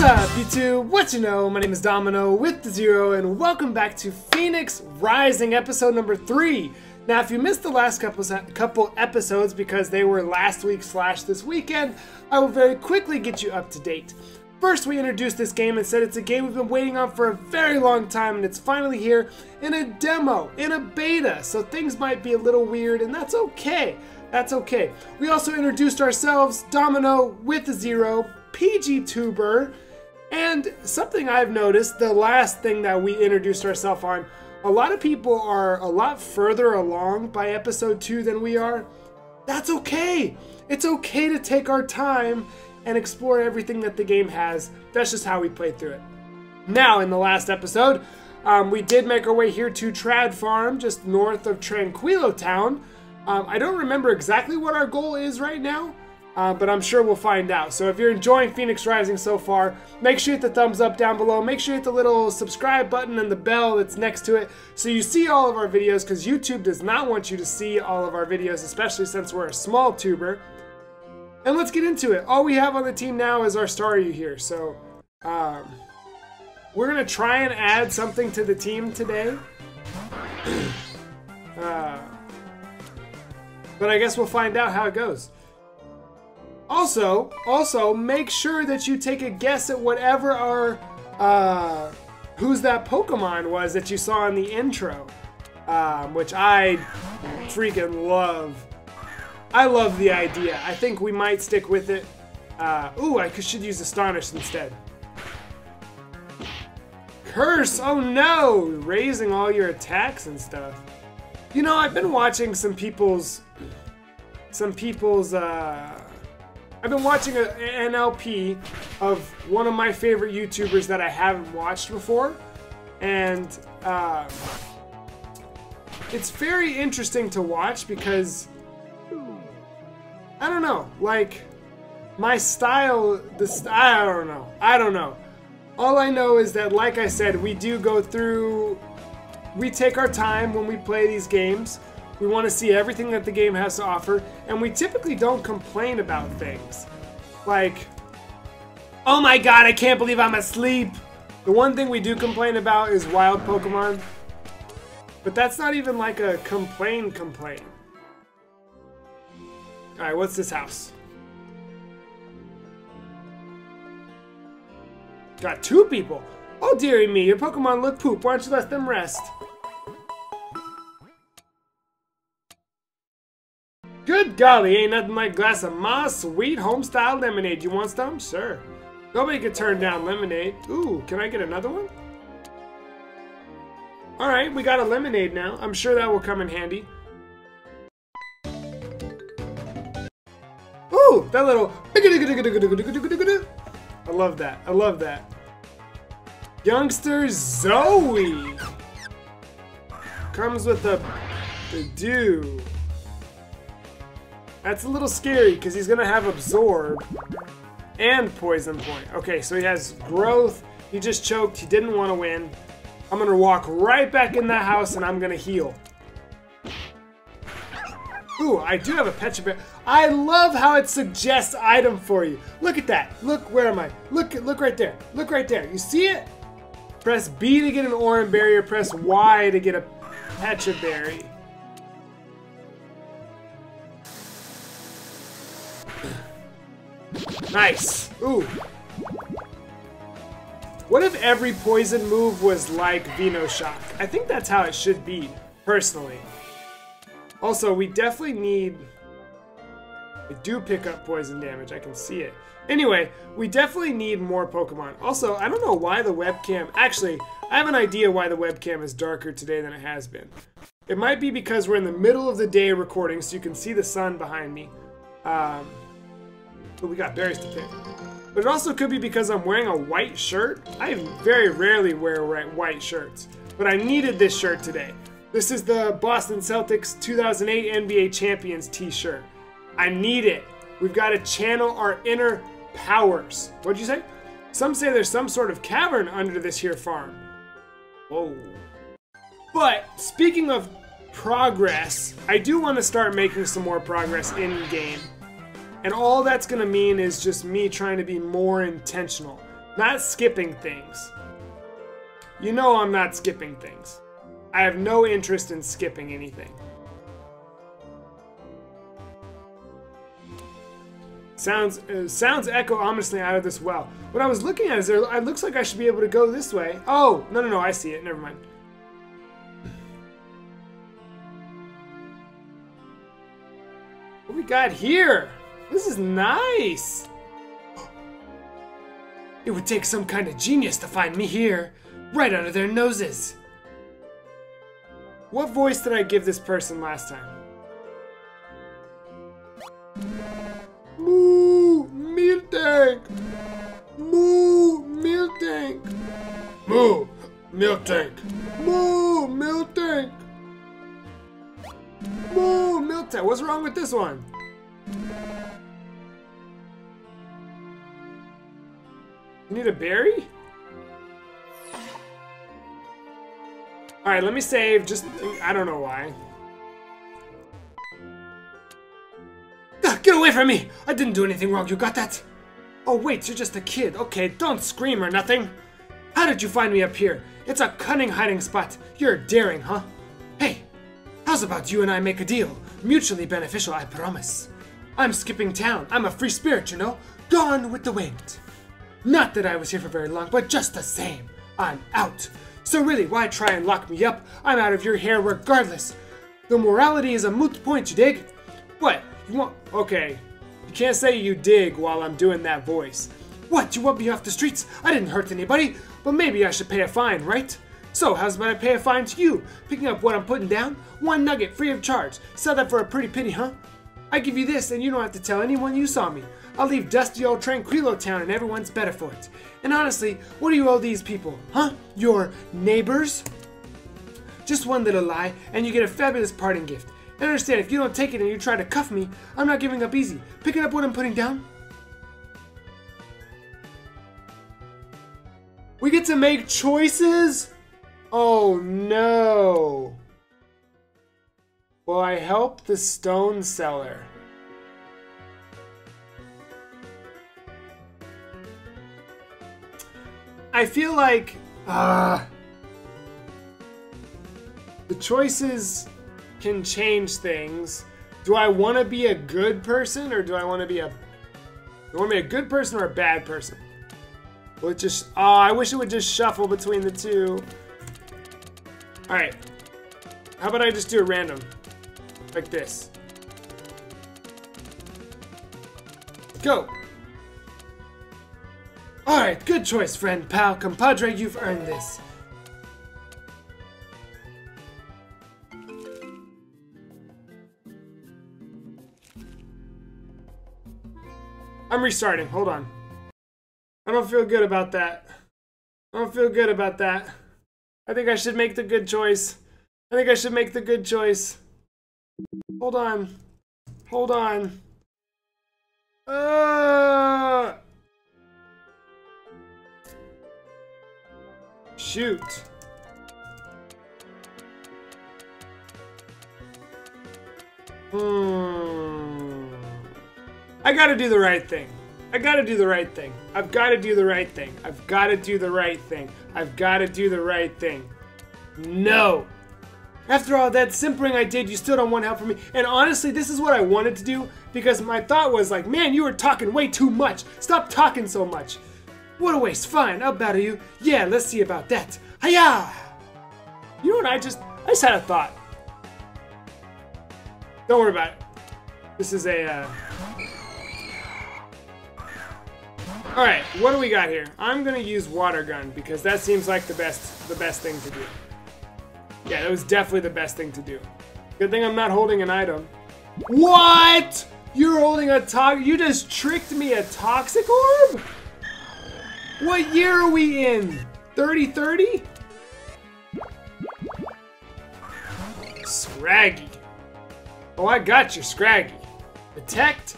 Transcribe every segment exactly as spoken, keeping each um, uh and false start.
What's up, YouTube? What you know? My name is Domino with the Zero, and welcome back to Phoenix Rising, episode number three. Now, if you missed the last couple couple episodes because they were last week slash this weekend, I will very quickly get you up to date. First, we introduced this game and said it's a game we've been waiting on for a very long time, and it's finally here in a demo, in a beta, so things might be a little weird, and that's okay. That's okay. We also introduced ourselves, Domino with the Zero, PGTuber, and something I've noticed, the last thing that we introduced ourselves on, a lot of people are a lot further along by episode two than we are. That's okay. It's okay to take our time and explore everything that the game has. That's just how we played through it. Now, in the last episode, um, we did make our way here to Trad Farm, just north of Tranquilo Town. Um, I don't remember exactly what our goal is right now, Uh, but I'm sure we'll find out. So if you're enjoying Phoenix Rising so far, make sure you hit the thumbs up down below. Make sure you hit the little subscribe button and the bell that's next to it so you see all of our videos, because YouTube does not want you to see all of our videos, especially since we're a small tuber. And let's get into it. All we have on the team now is our Staryu here. So um, we're going to try and add something to the team today. Uh, but I guess we'll find out how it goes. Also, also make sure that you take a guess at whatever our uh, who's that Pokemon was that you saw in the intro, um, which I freaking love. I love the idea. I think we might stick with it. Uh, ooh, I should use Astonish instead. Curse! Oh no! Raising all your attacks and stuff. You know, I've been watching some people's, some people's. Uh, I've been watching an N L P of one of my favorite YouTubers that I haven't watched before, and uh, it's very interesting to watch because, I don't know, like, my style, this, I don't know, I don't know. All I know is that, like I said, we do go through, we take our time when we play these games. We want to see everything that the game has to offer, and we typically don't complain about things. Like, oh my god, I can't believe I'm asleep! The one thing we do complain about is wild Pokemon. But that's not even like a complain complain. Alright, what's this house? Got two people! Oh dearie me, your Pokemon look poop, why don't you let them rest? Good golly, ain't nothing like a glass of my sweet home-style lemonade. You want some? Sure. Nobody could turn down lemonade. Ooh, can I get another one? Alright, we got a lemonade now. I'm sure that will come in handy. Ooh, that little... I love that. I love that. Youngster Zoe! Comes with a... a dew. That's a little scary, because he's going to have Absorb and Poison Point. Okay, so he has Growth. He just choked. He didn't want to win. I'm going to walk right back in that house, and I'm going to heal. Ooh, I do have a Petcha Bear. I love how it suggests item for you. Look at that. Look, where am I? Look, look right there. Look right there. You see it? Press B to get an Oran Berry. Press Y to get a Petcha Berry. Nice. Ooh. What if every poison move was like Venoshock? I think that's how it should be, personally. Also, we definitely need... I do pick up poison damage. I can see it. Anyway, we definitely need more Pokemon. Also, I don't know why the webcam... Actually, I have an idea why the webcam is darker today than it has been. It might be because we're in the middle of the day recording, so you can see the sun behind me. Um... But we got berries to pick. But it also could be because I'm wearing a white shirt. I very rarely wear white shirts, but I needed this shirt today. This is the Boston Celtics two thousand eight N B A Champions t-shirt. I need it. We've got to channel our inner powers. What'd you say? Some say there's some sort of cavern under this here farm. Whoa. But speaking of progress, I do want to start making some more progress in game. And all that's going to mean is just me trying to be more intentional. Not skipping things. You know I'm not skipping things. I have no interest in skipping anything. Sounds uh, sounds echo ominously out of this well. What I was looking at is there. It looks like I should be able to go this way. Oh no no no! I see it. Never mind. What we got here? This is nice. It would take some kind of genius to find me here, right under their noses. What voice did I give this person last time? Moo! Meal tank! Moo! Meal tank! Moo! Meal tank! Moo! Meal tank! Moo! Meal tank! What's wrong with this one? You need a berry? Alright, let me save, just, I don't know why. Get away from me! I didn't do anything wrong, you got that? Oh wait, you're just a kid. Okay, don't scream or nothing. How did you find me up here? It's a cunning hiding spot. You're daring, huh? Hey, how's about you and I make a deal? Mutually beneficial, I promise. I'm skipping town. I'm a free spirit, you know? Gone with the wind. Not that I was here for very long, but just the same. I'm out. So really, why try and lock me up? I'm out of your hair regardless. The morality is a moot point, you dig? What? You want- okay. You can't say you dig while I'm doing that voice. What, you want me off the streets? I didn't hurt anybody, but maybe I should pay a fine, right? So, how's about I pay a fine to you? Picking up what I'm putting down? One nugget, free of charge. Sell that for a pretty penny, huh? I give you this and you don't have to tell anyone you saw me. I'll leave dusty old Tranquilo Town and everyone's better for it. And honestly, what do you owe these people, huh? Your neighbors? Just one little lie and you get a fabulous parting gift. I understand, if you don't take it and you try to cuff me, I'm not giving up easy. Picking up what I'm putting down? We get to make choices? Oh no. Will I help the stone seller? I feel like, uh, the choices can change things. Do I want to be a good person or do I want to be a do I want to be a good person or a bad person? Well, it just oh, I wish it would just shuffle between the two. All right. How about I just do a random like this? Go. All right, good choice, friend, pal, compadre, you've earned this. I'm restarting, hold on. I don't feel good about that. I don't feel good about that. I think I should make the good choice. I think I should make the good choice. Hold on. Hold on. Uh... Shoot. Hmm. I gotta do the right thing. I gotta do the right thing. I've gotta do the right thing. I've gotta do the right thing. I've gotta do the right thing. No! After all that simpering I did, you still don't want help from me. And honestly, this is what I wanted to do because my thought was like, man, you were talking way too much. Stop talking so much. What a waste. Fine, I'll battle you. Yeah, let's see about that. Hiya! You know what? I just, I just had a thought. Don't worry about it. This is a, uh... Alright, what do we got here? I'm gonna use water gun because that seems like the best the best thing to do. Yeah, that was definitely the best thing to do. Good thing I'm not holding an item. What? You're holding a toxic? You just tricked me, a toxic orb? What year are we in? thirty thirty? Scraggy. Oh, I got you, Scraggy. Detect?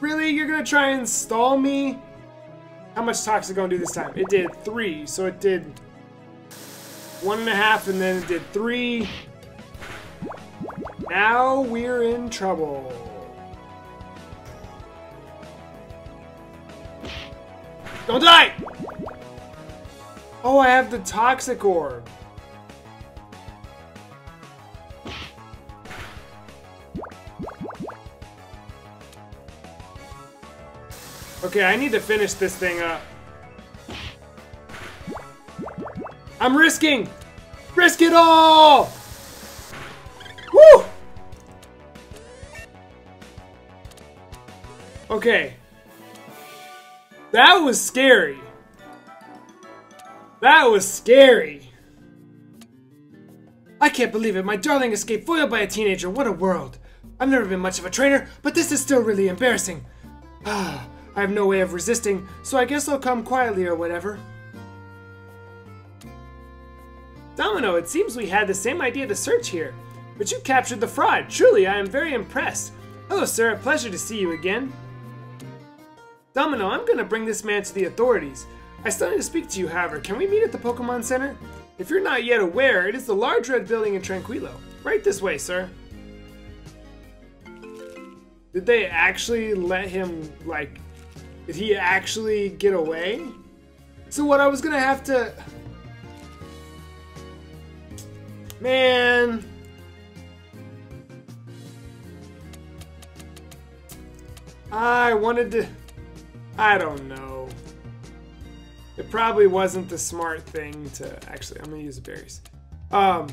Really? You're gonna try and stall me? How much toxic gonna do this time? It did three, so it did one and a half, and then it did three. Now we're in trouble. Don't die! Oh, I have the toxic orb. Okay, I need to finish this thing up. I'm risking! Risk it all! Woo! Okay. That was scary. That was scary. I can't believe it. My darling escaped foiled by a teenager. What a world. I've never been much of a trainer, but this is still really embarrassing. Ah, I have no way of resisting, so I guess I'll come quietly or whatever. Domino, it seems we had the same idea to search here, but you captured the fraud. Truly, I am very impressed. Hello, sir. A pleasure to see you again. Domino, I'm going to bring this man to the authorities. I still need to speak to you, however. Can we meet at the Pokemon Center? If you're not yet aware, it is the large red building in Tranquilo. Right this way, sir. Did they actually let him, like, did he actually get away? So what I was going to have to... Man. I wanted to... I don't know. It probably wasn't the smart thing to... Actually, I'm going to use the berries. Um,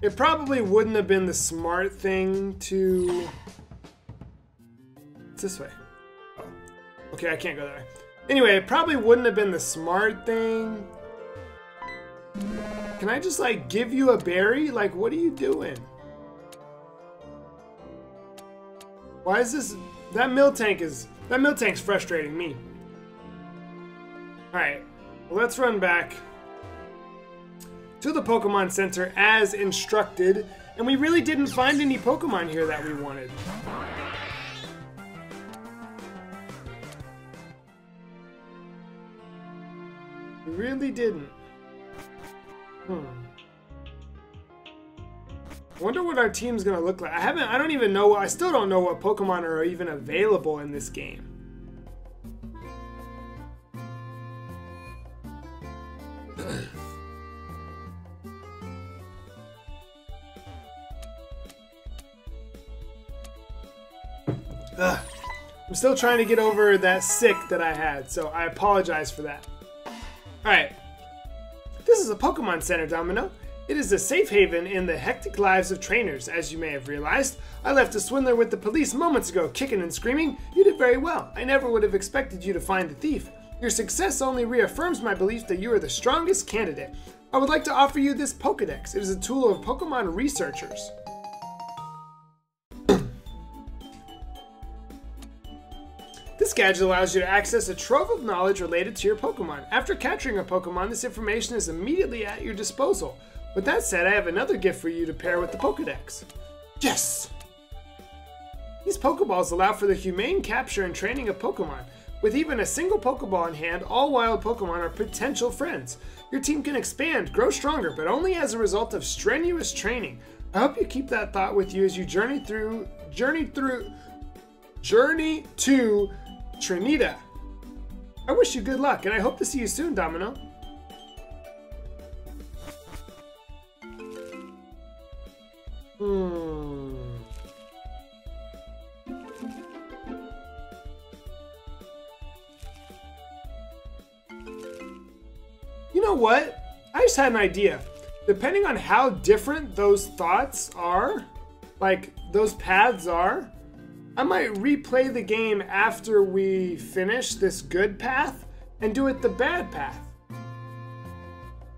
it probably wouldn't have been the smart thing to... It's this way. Oh. Okay, I can't go that way. Anyway, it probably wouldn't have been the smart thing. Can I just, like, give you a berry? Like, what are you doing? Why is this... That mill tank is... That mill tank's frustrating me. Alright. Well, let's run back to the Pokemon Center as instructed. And we really didn't find any Pokemon here that we wanted. We really didn't. Hmm. I wonder what our team's gonna look like. I haven't, I don't even know, I still don't know what Pokemon are even available in this game. Ugh. I'm still trying to get over that sick that I had, so I apologize for that. Alright. This is a Pokemon Center, Domino. It is a safe haven in the hectic lives of trainers, as you may have realized. I left a swindler with the police moments ago, kicking and screaming. You did very well. I never would have expected you to find the thief. Your success only reaffirms my belief that you are the strongest candidate. I would like to offer you this Pokedex. It is a tool of Pokemon researchers. This gadget allows you to access a trove of knowledge related to your Pokemon. After capturing a Pokemon, this information is immediately at your disposal. With that said, I have another gift for you to pair with the Pokedex. Yes! These Pokeballs allow for the humane capture and training of Pokemon. With even a single Pokeball in hand, all wild Pokemon are potential friends. Your team can expand, grow stronger, but only as a result of strenuous training. I hope you keep that thought with you as you journey through... Journey through... Journey to... Trineta. I wish you good luck, and I hope to see you soon, Domino. Hmm. You know what? I just had an idea. Depending on how different those thoughts are, like those paths are, I might replay the game after we finish this good path and do it the bad path.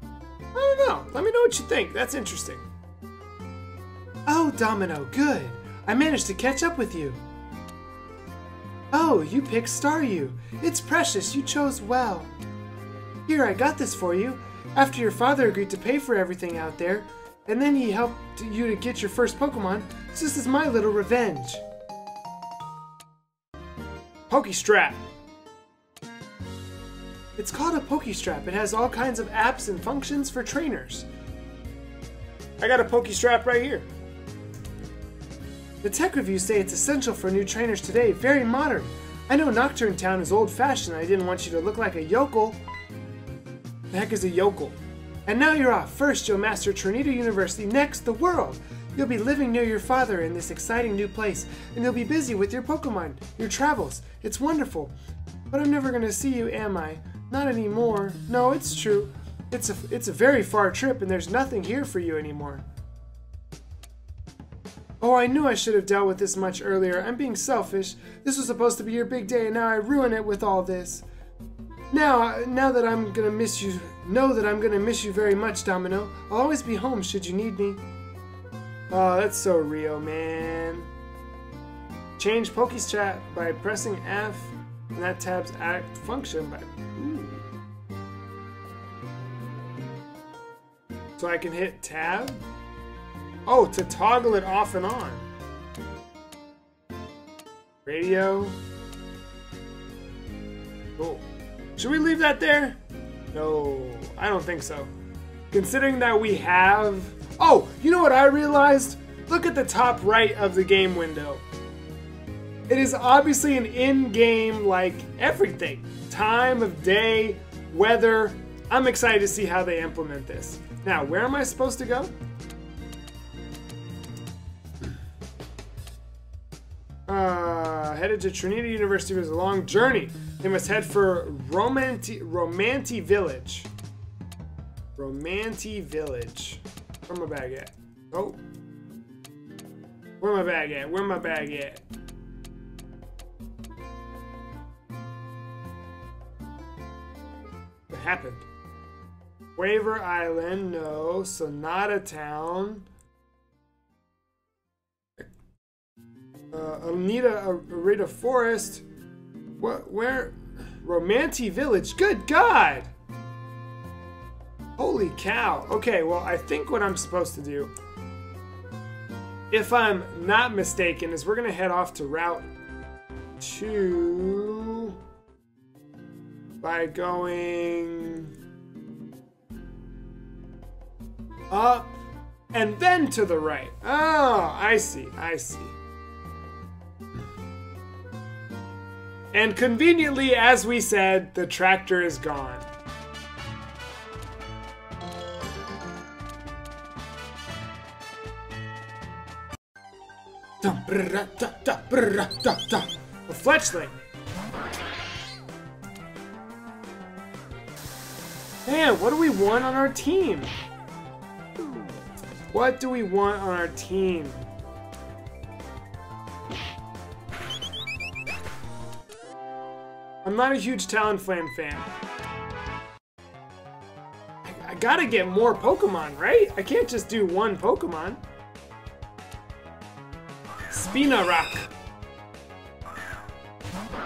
I don't know. Let me know what you think. That's interesting. Oh, Domino, good. I managed to catch up with you. Oh, you picked Staryu. It's precious. You chose well. Here, I got this for you. After your father agreed to pay for everything out there, and then he helped you to get your first Pokemon, so this is my little revenge. Poke-strap. It's called a Poke-strap. It has all kinds of apps and functions for trainers. I got a Poke-strap right here. The tech reviews say it's essential for new trainers today. Very modern. I know Nocturne Town is old-fashioned. I didn't want you to look like a yokel. The heck is a yokel? And now you're off. First, you'll master Trineta University. Next, the world. You'll be living near your father in this exciting new place, and you'll be busy with your Pokemon, your travels. It's wonderful. But I'm never going to see you, am I? Not anymore. No, it's true. It's a, it's a very far trip, and there's nothing here for you anymore. Oh, I knew I should have dealt with this much earlier. I'm being selfish. This was supposed to be your big day, and now I ruin it with all this. Now, now that I'm going to miss you, know that I'm going to miss you very much, Domino. I'll always be home should you need me. Oh, that's so real, man. Change Poke-strap by pressing F, and that tab's act function by... Ooh. So I can hit tab? Oh, to toggle it off and on. Radio. Cool. Should we leave that there? No, I don't think so. Considering that we have... Oh, you know what I realized? Look at the top right of the game window. It is obviously an in-game, like, everything. Time of day, weather. I'm excited to see how they implement this. Now, where am I supposed to go? Uh, headed to Trineta University was a long journey. They must head for Romanti, Romanti Village. Romanti Village. Where my bag at? Oh. Where my bag at? Where my bag at? What happened? Waver Island, no. Sonata Town. Uh, Anita Arita Forest. What? Where? Romanti Village. Good God! Holy cow. Okay, well, I think what I'm supposed to do, if I'm not mistaken, is we're going to head off to Route two by going up and then to the right. Oh, I see. I see. And conveniently, as we said, the tractor is gone. A fletchling. Man, what do we want on our team? What do we want on our team? I'm not a huge Talonflame fan. I, I gotta get more Pokemon, right? I can't just do one Pokemon. Spinarak.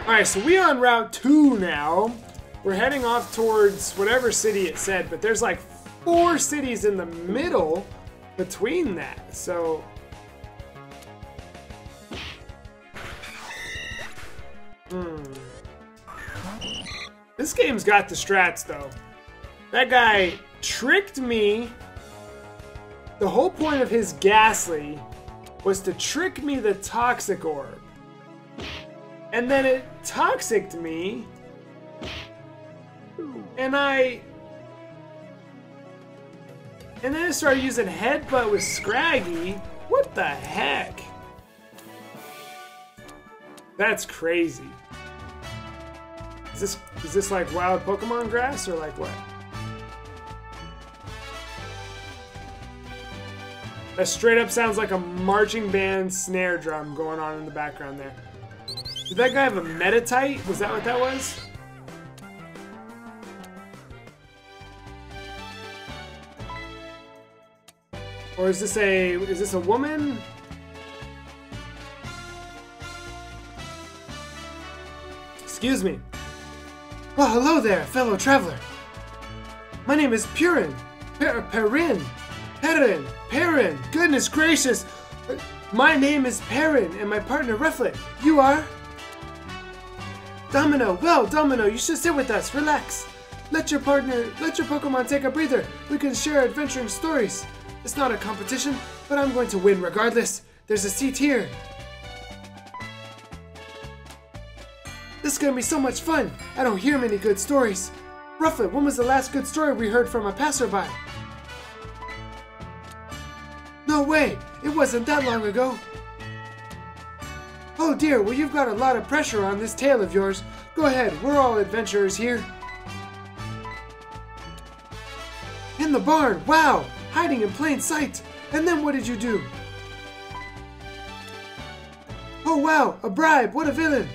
Alright, so we on Route two now. We're heading off towards whatever city it said, but there's like four cities in the middle between that, so... Hmm... This game's got the strats, though. That guy tricked me. The whole point of his Ghastly was to trick me the Toxic Orb. And then it toxiced me. And I... And then I started using Headbutt with Scraggy. What the heck? That's crazy. Is this, is this like wild Pokemon grass, or like what? That straight up sounds like a marching band snare drum going on in the background there. Did that guy have a Metatite? Was that what that was? Or is this a, is this a woman? Excuse me. Well, hello there, fellow traveler. My name is Perrin. Per Perrin. Perrin. Perrin. Goodness gracious. My name is Perrin, and my partner Rufflet. You are? Domino. Well, Domino, you should sit with us. Relax. Let your partner, let your Pokemon take a breather. We can share adventuring stories. It's not a competition, but I'm going to win regardless. There's a seat here. gonna be so much fun. I don't hear many good stories. Rufflet, when was the last good story we heard from a passerby? No way! It wasn't that long ago. Oh dear, well you've got a lot of pressure on this tail of yours. Go ahead, we're all adventurers here. In the barn, wow! Hiding in plain sight! And then what did you do? Oh wow, a bribe, what a villain!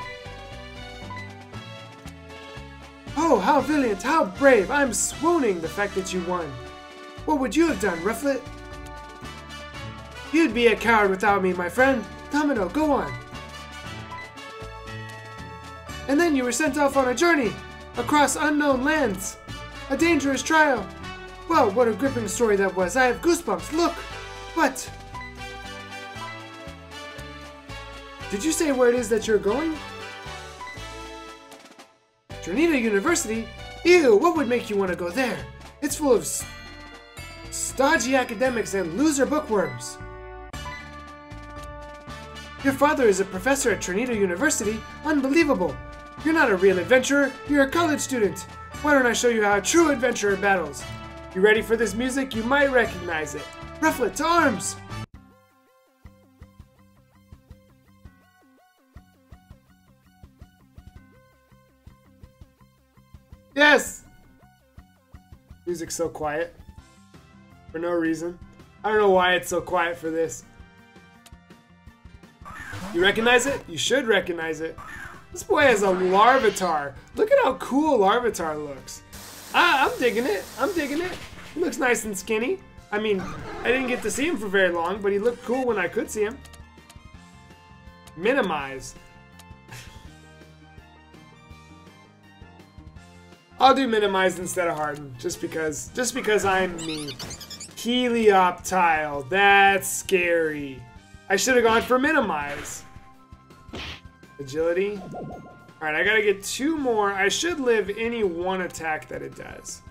Oh, how valiant, how brave, I'm swooning the fact that you won. What would you have done, Rufflet? You'd be a coward without me, my friend. Domino, go on. And then you were sent off on a journey, across unknown lands. A dangerous trial. Well, what a gripping story that was. I have goosebumps, look. What? Did you say where it is that you're going? Trineta University? Ew, what would make you want to go there? It's full of st stodgy academics and loser bookworms. Your father is a professor at Trineta University? Unbelievable! You're not a real adventurer, you're a college student. Why don't I show you how a true adventurer battles? You ready for this music? You might recognize it. Rufflet, to arms! Yes! Music's so quiet. For no reason. I don't know why it's so quiet for this. You recognize it? You should recognize it. This boy has a Larvitar. Look at how cool Larvitar looks. Ah, I'm digging it. I'm digging it. He looks nice and skinny. I mean, I didn't get to see him for very long, but he looked cool when I could see him. Minimize. I'll do minimize instead of harden, just because, just because I'm me. Helioptile, that's scary. I should have gone for minimize. Agility. Alright, I gotta get two more. I should live any one attack that it does.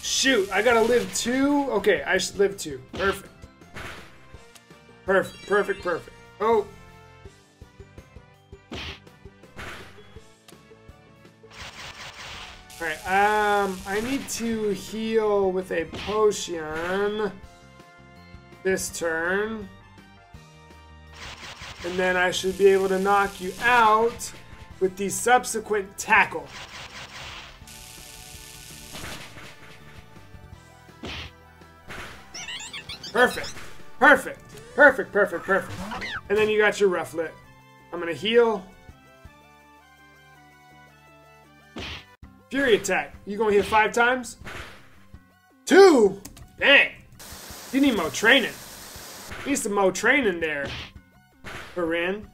Shoot, I gotta live two. Okay, I should live two. Perfect. Perfect, perfect, perfect. Oh. Alright, um, I need to heal with a potion this turn, and then I should be able to knock you out with the subsequent tackle. Perfect, perfect, perfect, perfect, perfect. And then you got your Rufflet. I'm gonna heal. Fury attack. You gonna hit five times? Two? Dang. You need more training. You need some more training there, Perrin.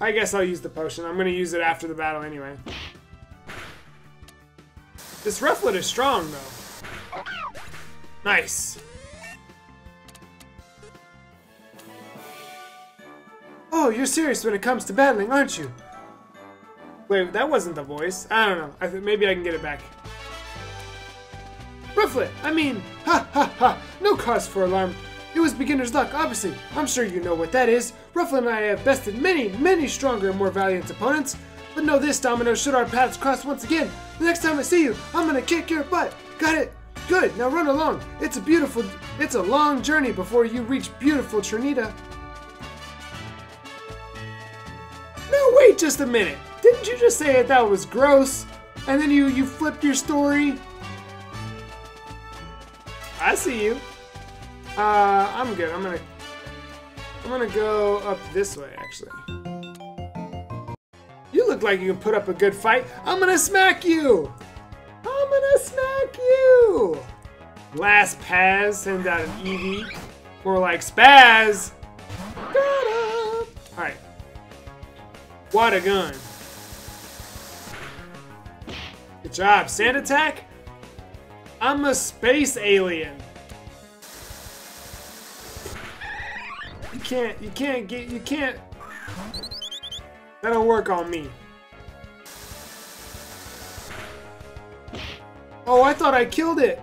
I guess I'll use the potion. I'm gonna use it after the battle anyway. This Rufflet is strong though. Nice. Oh, you're serious when it comes to battling, aren't you? Wait, that wasn't the voice. I don't know. I th maybe I can get it back. Rufflet, I mean, ha ha ha, no cause for alarm. It was beginner's luck, obviously. I'm sure you know what that is. Rufflet and I have bested many, many stronger and more valiant opponents. But know this, Domino, should our paths cross once again, the next time I see you, I'm gonna kick your butt. Got it? Good, now run along. It's a beautiful, it's a long journey before you reach beautiful Trineta. No, wait just a minute. Didn't you just say that that was gross? And then you, you flipped your story? I see you. Uh, I'm good. I'm gonna, I'm gonna go up this way, actually. You look like you can put up a good fight. I'm gonna smack you! I'm gonna smack you! Last Paz sends out an Eevee. More like Spaz! Got him! Alright. What a gun. Good job. Sand attack? I'm a space alien. You can't, you can't get, you can't. That'll work on me. Oh, I thought I killed it.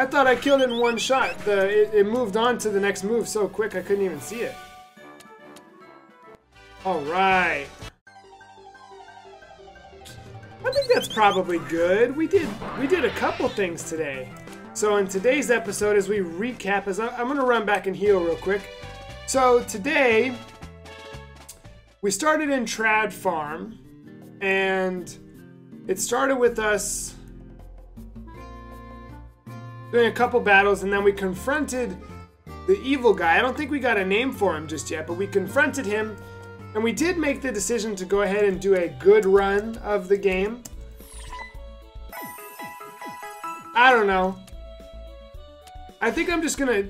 I thought I killed it in one shot. The, it, it moved on to the next move so quick I couldn't even see it. Alright. I think that's probably good. We did we did a couple things today. So in today's episode, as we recap, as I, I'm going to run back and heal real quick. So today, we started in Trad Farm, and it started with us doing a couple battles, and then we confronted the evil guy. I don't think we got a name for him just yet, but we confronted him, and we did make the decision to go ahead and do a good run of the game. I don't know. I think I'm just gonna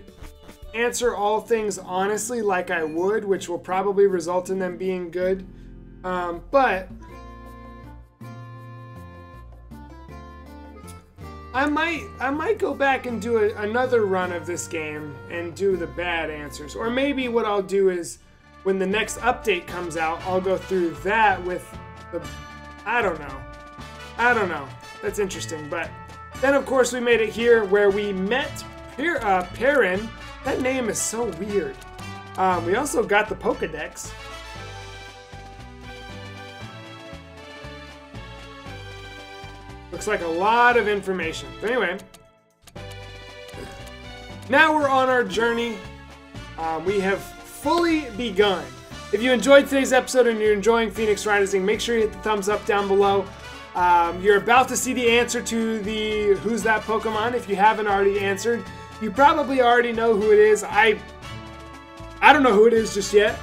answer all things honestly like I would, which will probably result in them being good. Um, but I might I might go back and do a, another run of this game and do the bad answers. Or maybe what I'll do is when the next update comes out, I'll go through that with the... I don't know. I don't know. That's interesting. But then, of course, we made it here where we met Per, uh, Perrin. That name is so weird. Um, we also got the Pokedex. Looks like a lot of information. But anyway, now we're on our journey. Um, we have fully begun. If you enjoyed today's episode and you're enjoying Phoenix Rising, make sure you hit the thumbs up down below. Um, you're about to see the answer to the Who's That Pokemon if you haven't already answered. You probably already know who it is. I I don't know who it is just yet.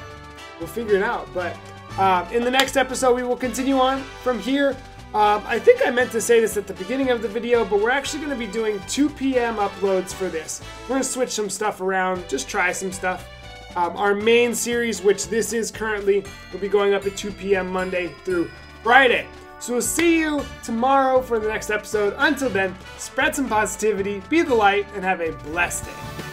We'll figure it out. But uh, in the next episode, we will continue on from here. Uh, I think I meant to say this at the beginning of the video, but we're actually going to be doing two P M uploads for this. We're going to switch some stuff around, just try some stuff. Um, our main series, which this is currently, will be going up at two P M Monday through Friday. So we'll see you tomorrow for the next episode. Until then, spread some positivity, be the light, and have a blessed day.